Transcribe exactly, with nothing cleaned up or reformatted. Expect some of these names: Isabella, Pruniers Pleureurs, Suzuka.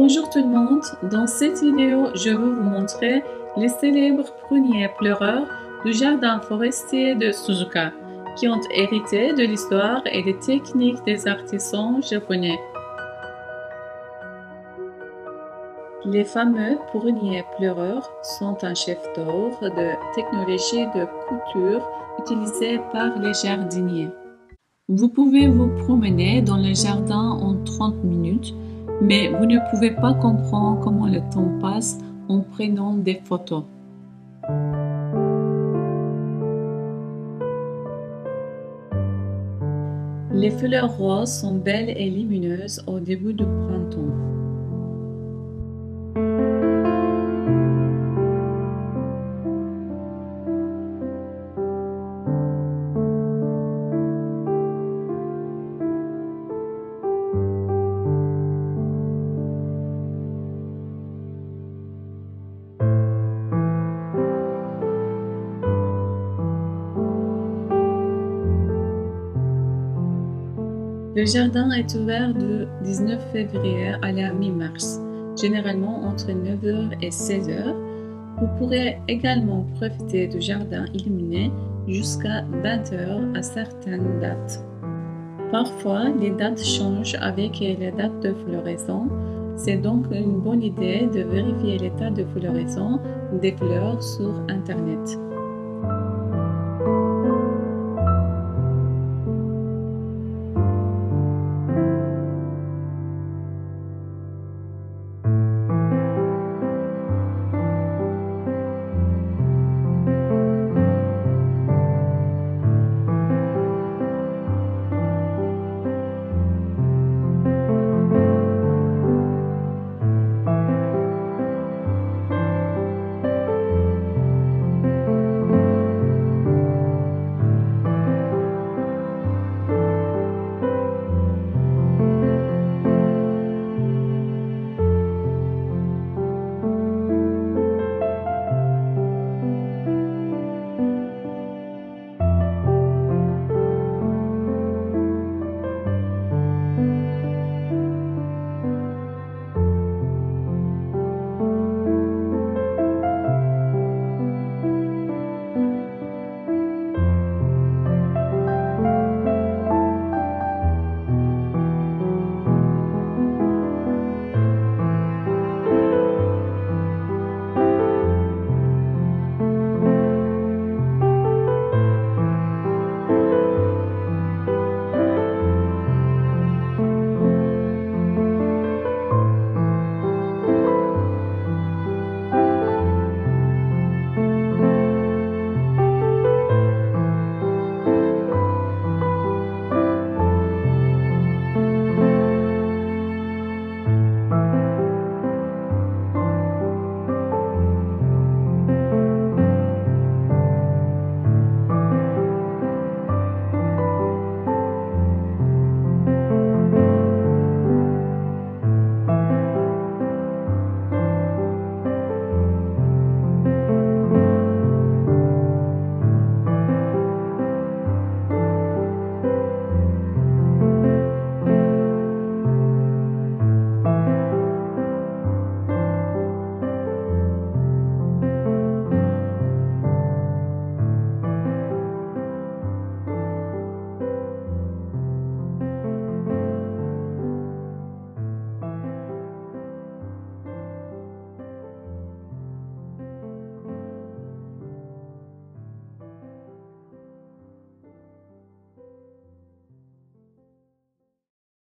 Bonjour tout le monde, dans cette vidéo je vais vous montrer les célèbres pruniers pleureurs du jardin forestier de Suzuka qui ont hérité de l'histoire et des techniques des artisans japonais. Les fameux pruniers pleureurs sont un chef d'œuvre de technologie de couture utilisée par les jardiniers. Vous pouvez vous promener dans le jardin en trente minutes, mais vous ne pouvez pas comprendre comment le temps passe en prenant des photos. Les fleurs roses sont belles et lumineuses au début du printemps. Le jardin est ouvert du dix-neuf février à la mi-mars, généralement entre neuf heures et seize heures. Vous pourrez également profiter du jardin illuminé jusqu'à vingt heures à certaines dates. Parfois, les dates changent avec les dates de floraison. C'est donc une bonne idée de vérifier l'état de floraison des fleurs sur Internet.